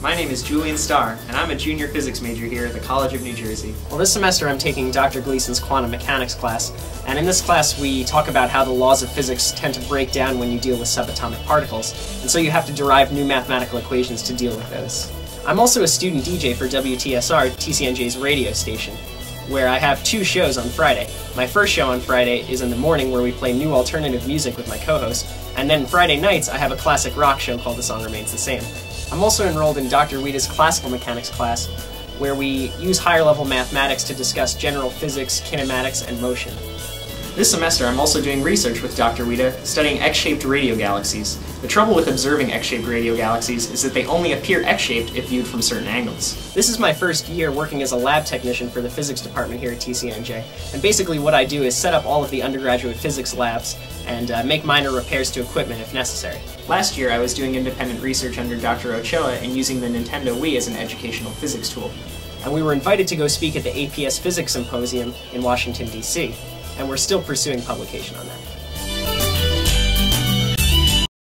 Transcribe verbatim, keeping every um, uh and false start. My name is Julian Starr, and I'm a junior physics major here at the College of New Jersey. Well, this semester I'm taking Doctor Gleason's quantum mechanics class, and in this class we talk about how the laws of physics tend to break down when you deal with subatomic particles, and so you have to derive new mathematical equations to deal with those. I'm also a student D J for W T S R, T C N J's radio station, where I have two shows on Friday. My first show on Friday is in the morning, where we play new alternative music with my co-host, and then Friday nights I have a classic rock show called The Song Remains the Same. I'm also enrolled in Doctor Wiita's classical mechanics class, where we use higher-level mathematics to discuss general physics, kinematics, and motion. This semester I'm also doing research with Doctor Wiita, studying X-shaped radio galaxies. The trouble with observing X-shaped radio galaxies is that they only appear X-shaped if viewed from certain angles. This is my first year working as a lab technician for the physics department here at T C N J, and basically what I do is set up all of the undergraduate physics labs and uh, make minor repairs to equipment if necessary. Last year I was doing independent research under Doctor Ochoa and using the Nintendo Wii as an educational physics tool. And we were invited to go speak at the A P S Physics Symposium in Washington, D C, and we're still pursuing publication on that.